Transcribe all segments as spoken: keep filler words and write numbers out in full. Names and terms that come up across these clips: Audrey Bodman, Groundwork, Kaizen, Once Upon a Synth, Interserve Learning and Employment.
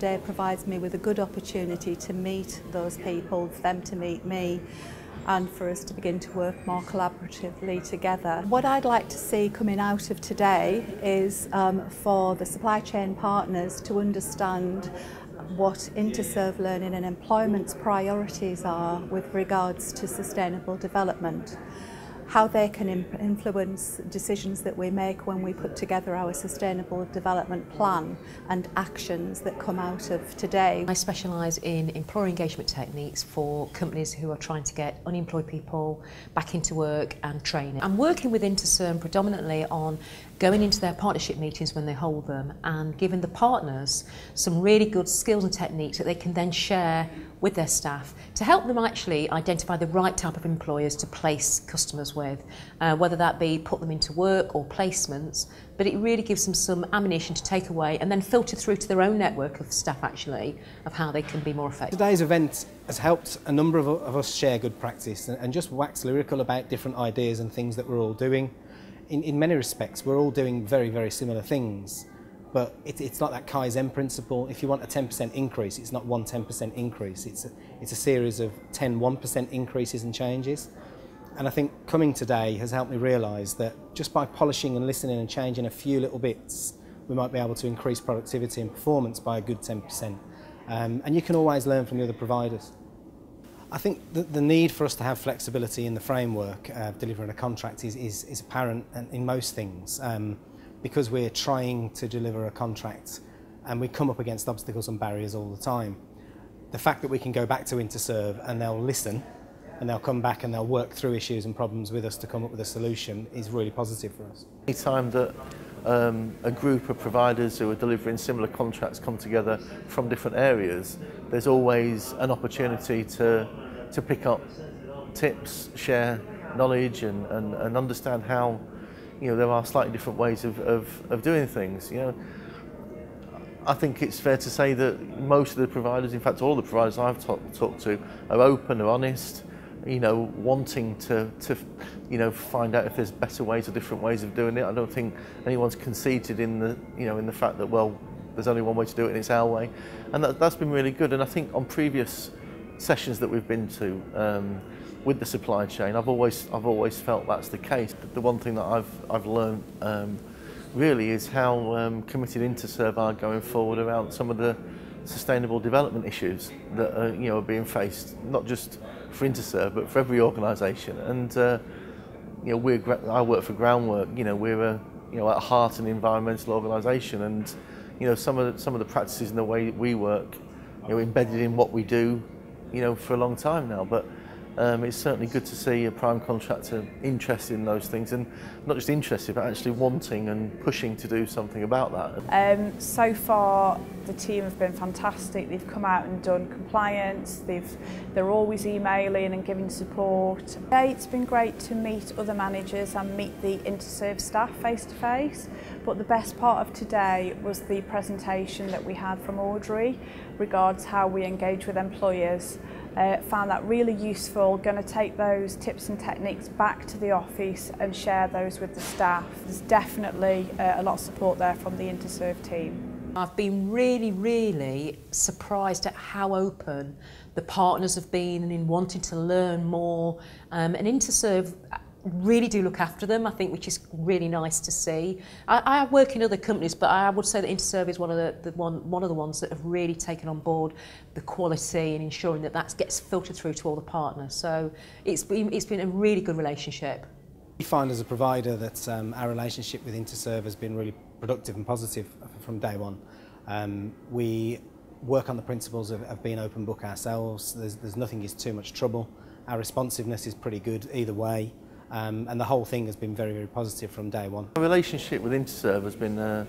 It provides me with a good opportunity to meet those people, for them to meet me, and for us to begin to work more collaboratively together. What I'd like to see coming out of today is um, for the supply chain partners to understand what Interserve Learning and Employment's priorities are with regards to sustainable development, how they can influence decisions that we make when we put together our sustainable development plan and actions that come out of today. I specialise in employer engagement techniques for companies who are trying to get unemployed people back into work and training. I'm working with Interserve predominantly on going into their partnership meetings when they hold them and giving the partners some really good skills and techniques that they can then share with their staff to help them actually identify the right type of employers to place customers with, uh, whether that be put them into work or placements, but it really gives them some ammunition to take away and then filter through to their own network of staff actually of how they can be more effective. Today's event has helped a number of, of us share good practice and, and just wax lyrical about different ideas and things that we're all doing. In, in many respects we're all doing very very similar things, but it, it's not that Kaizen principle. If you want a ten percent increase, it's not one ten percent increase, it's a, it's a series of ten one percent increases and changes. And I think coming today has helped me realise that just by polishing and listening and changing a few little bits, we might be able to increase productivity and performance by a good ten percent. Um, and you can always learn from the other providers. I think the, the need for us to have flexibility in the framework of delivering a contract is, is, is apparent in most things. Um, because we're trying to deliver a contract and we come up against obstacles and barriers all the time. The fact that we can go back to Interserve and they'll listen and they'll come back and they'll work through issues and problems with us to come up with a solution is really positive for us. Any time that um, a group of providers who are delivering similar contracts come together from different areas, there's always an opportunity to, to pick up tips, share knowledge and, and, and understand how you know, there are slightly different ways of, of, of doing things. You know, I think it's fair to say that most of the providers, in fact all the providers I've talked talk to, are open, are honest, you know, wanting to, to you know, find out if there's better ways or different ways of doing it. I don't think anyone's conceded in the, you know, in the fact that, well, there's only one way to do it and it's our way. And that, that's been really good. And I think on previous sessions that we've been to, um, with the supply chain, I've always I've always felt that's the case. The one thing that I've I've learned um, really is how um, committed Interserve are going forward around some of the sustainable development issues that are, you know, are being faced, not just for Interserve but for every organisation. And uh, you know, we're I work for Groundwork. You know, we're a, you know, at heart an environmental organisation, and you know, some of the, some of the practices and the way we work, you know, embedded in what we do, you know, for a long time now, but. Um, it's certainly good to see a prime contractor interested in those things, and not just interested but actually wanting and pushing to do something about that. Um, so far the team have been fantastic. They've come out and done compliance, they've, they're always emailing and giving support. It's been great to meet other managers and meet the Interserve staff face to face, but the best part of today was the presentation that we had from Audrey regards how we engage with employers. Uh, found that really useful, going to take those tips and techniques back to the office and share those with the staff. There's definitely uh, a lot of support there from the Interserve team. I've been really, really surprised at how open the partners have been and in wanting to learn more, um, and Interserve really do look after them, I think, which is really nice to see. I, I work in other companies, but I would say that Interserve is one of the, the one one of the ones that have really taken on board the quality and ensuring that that gets filtered through to all the partners. So it's been it's been a really good relationship. We find as a provider that um, our relationship with Interserve has been really productive and positive from day one. Um, we work on the principles of, of being open book ourselves. There's, there's nothing is too much trouble. Our responsiveness is pretty good either way. Um, and the whole thing has been very, very positive from day one. My relationship with Interserve has been uh,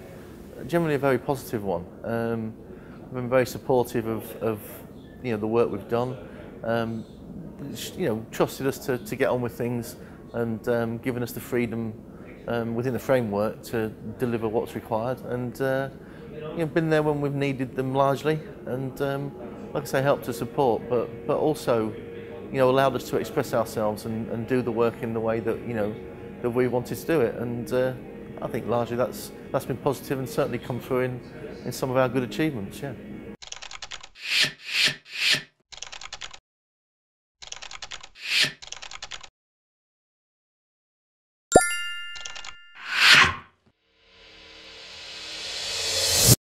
generally a very positive one. Um, I've been very supportive of, of you know, the work we've done. Um, you know, trusted us to, to get on with things, and um, given us the freedom um, within the framework to deliver what's required. And uh, you know, been there when we've needed them largely, and um, like I say, helped to support, but but also, you know, allowed us to express ourselves and, and do the work in the way that, you know, that we wanted to do it. And uh, I think largely that's that's been positive and certainly come through in, in some of our good achievements, yeah.